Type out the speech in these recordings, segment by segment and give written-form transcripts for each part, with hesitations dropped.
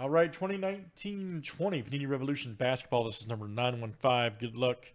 All right, 2019-20 Panini Revolution Basketball. This is number 915. Good luck.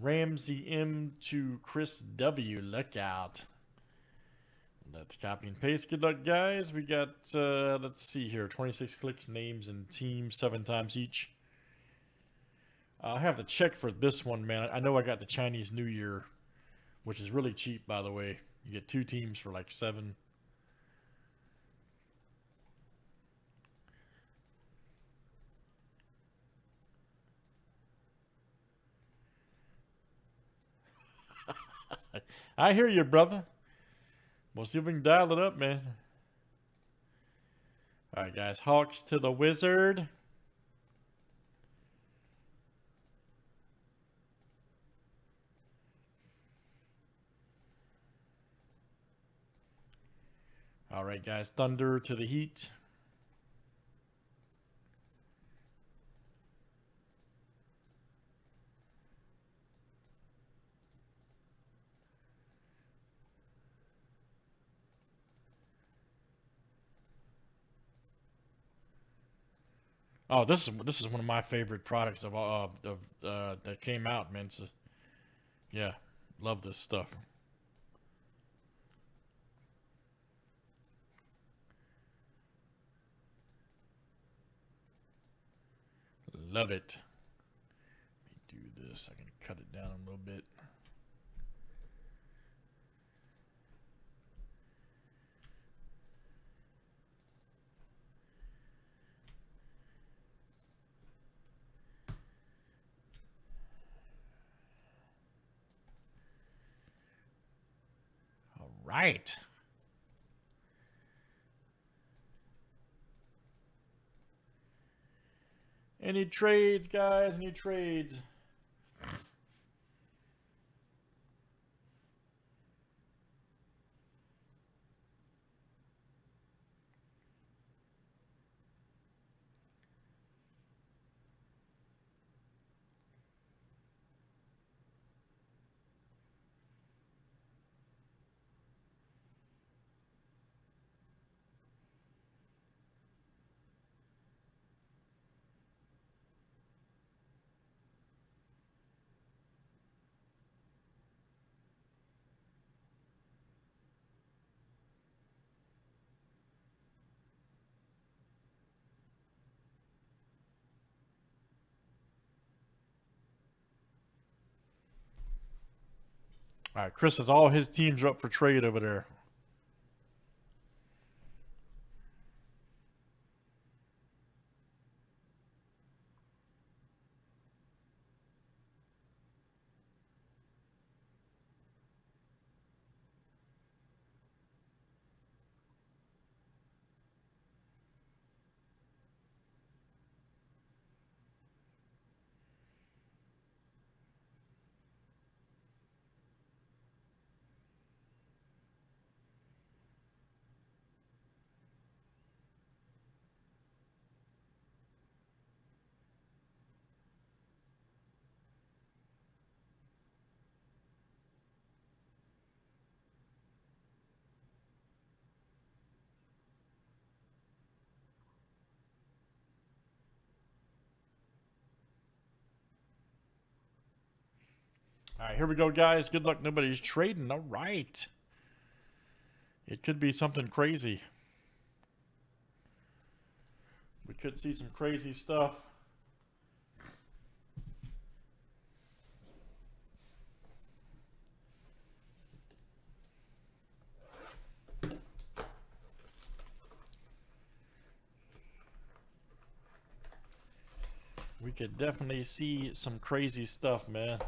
Ramsey M to Chris W. Look out. Let's copy and paste. Good luck, guys. We got, let's see here, 26 clicks, names, and teams 7 times each. I have to check for this one, man. I know I got the Chinese New Year, which is really cheap, by the way. You get 2 teams for like 7. I hear you, brother. We'll see if we can dial it up, man. All right, guys. Hawks to the Wizard. All right, guys. Thunder to the Heat. Oh, this is one of my favorite products of that came out, man. So, yeah, love this stuff. Love it. Let me do this. I can cut it down a little bit. Right. Any trades, guys? Any trades? All right, Chris says all his teams are up for trade over there. All right, here we go, guys. Good luck. Nobody's trading. All right. It could be something crazy. We could see some crazy stuff. We could definitely see some crazy stuff, man.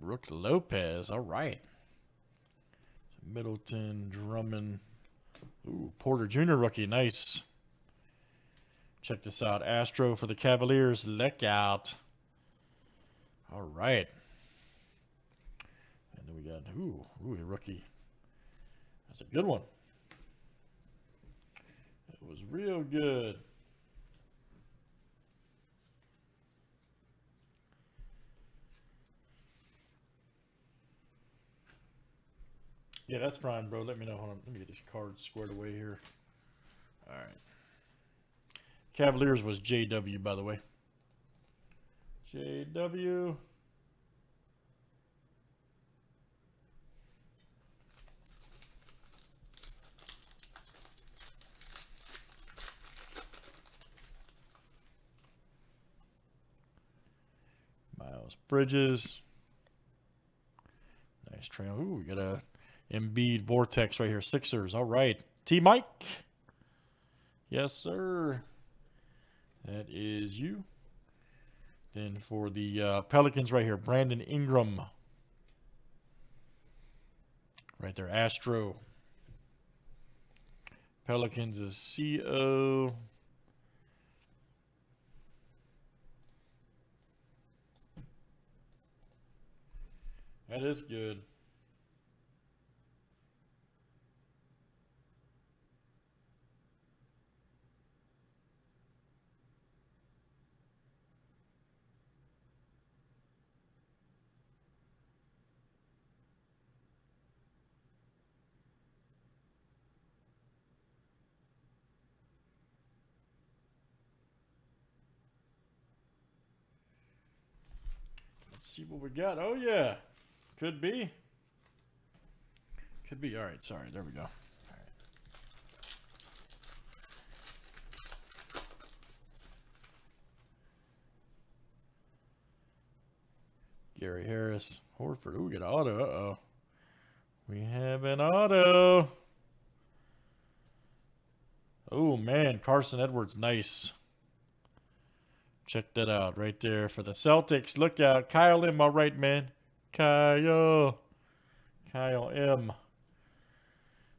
Brook Lopez, all right. Middleton, Drummond. Ooh, Porter Jr. rookie, nice. Check this out. Astro for the Cavaliers. Look out. All right. And then we got, ooh, a rookie. That's a good one. It was real good. Yeah, that's fine, bro. Let me know. Hold on. Let me get this card squared away here. All right. Cavaliers was JW, by the way. JW. Miles Bridges. Nice trail. Ooh, we got a Embiid Vortex right here. Sixers. All right. T-Mike. Yes, sir. That is you. Then for the Pelicans right here, Brandon Ingram. Right there, Astro. Pelicans is CO. That is good. See what we got. Oh yeah, could be, could be. All right, sorry, there we go. All right. Gary Harris, Horford. Ooh, we got an auto. Uh-oh, we have an auto. Oh man, Carson Edwards, nice. Check that out right there for the Celtics. Look out. Kyle M. All right, man. Kyle. Kyle M.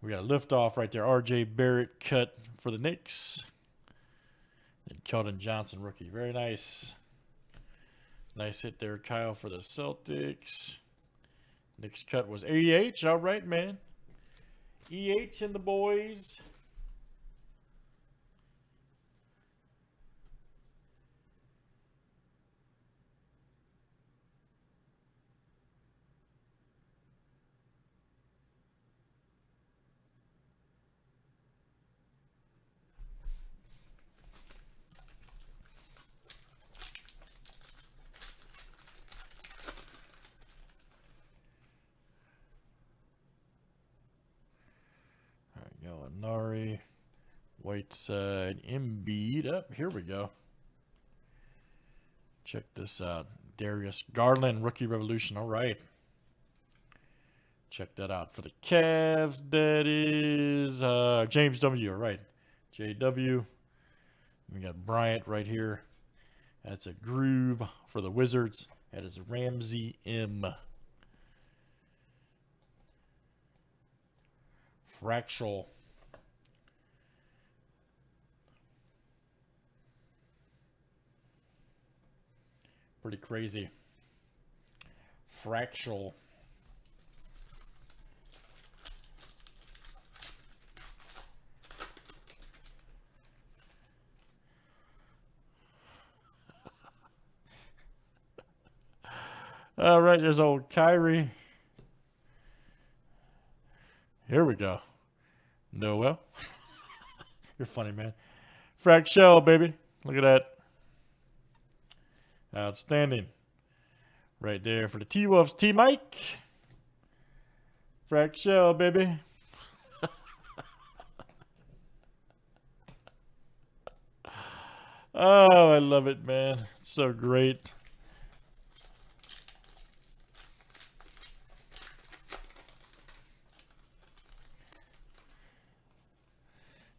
We got a liftoff right there. RJ Barrett cut for the Knicks. Then Keldon Johnson, rookie. Very nice. Nice hit there, Kyle, for the Celtics. Knicks cut was EH. All right, man. EH and the boys. Nari, Whiteside, Embiid. Up here we go. Check this out. Darius Garland, Rookie Revolution. All right. Check that out for the Cavs. That is James W. All right. JW. We got Bryant right here. That's a groove for the Wizards. That is Ramsey M. Fractal. Pretty crazy. Fractal. All right, there's old Kyrie. Here we go. Noel. You're funny, man. Fractal, baby. Look at that. Outstanding. Right there for the T-Wolves. T-Mike. Fractal, baby. Oh, I love it, man. It's so great.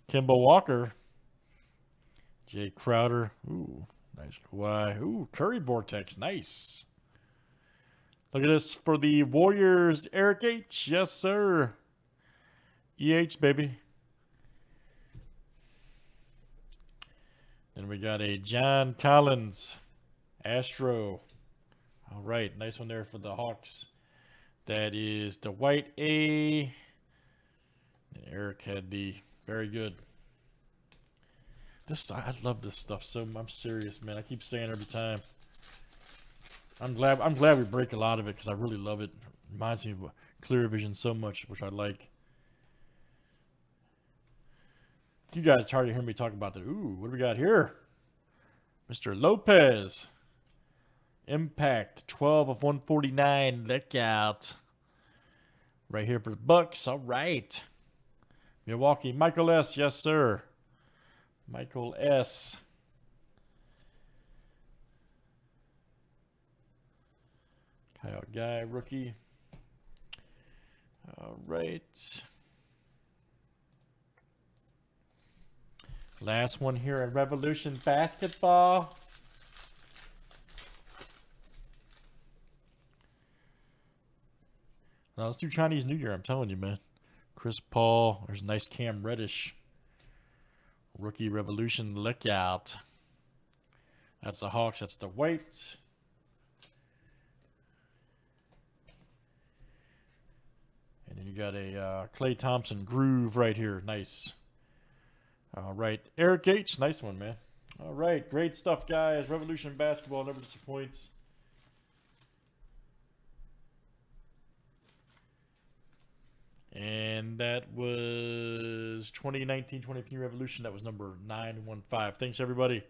Kimball Walker. Jay Crowder. Ooh. Nice Kawhi. Ooh, Curry Vortex. Nice. Look at this for the Warriors. Eric H. Yes, sir. EH, baby. Then we got a John Collins, Astro. All right, nice one there for the Hawks. That is the White A. And Eric had the very good. This, I love this stuff. So I'm serious, man. I keep saying every time. I'm glad we break a lot of it because I really love it. It reminds me of Clear Vision so much, which I like. You guys tired of hearing me talk about that? Ooh, what do we got here? Mr. Lopez. Impact 12 of 149. Look out. Right here for the Bucks. All right. Milwaukee. Michael S. Yes, sir. Michael S. Kyle Guy, rookie. All right. Last one here at Revolution Basketball. Now let's do Chinese New Year. I'm telling you, man. Chris Paul. There's a nice Cam Reddish. Rookie Revolution. Look out. That's the Hawks. That's the White. And then you got a Klay Thompson groove right here. Nice. All right. Eric H. Nice one, man. All right. Great stuff, guys. Revolution Basketball never disappoints. And that was 2019-20 Panini Revolution. That was number 915. Thanks, everybody.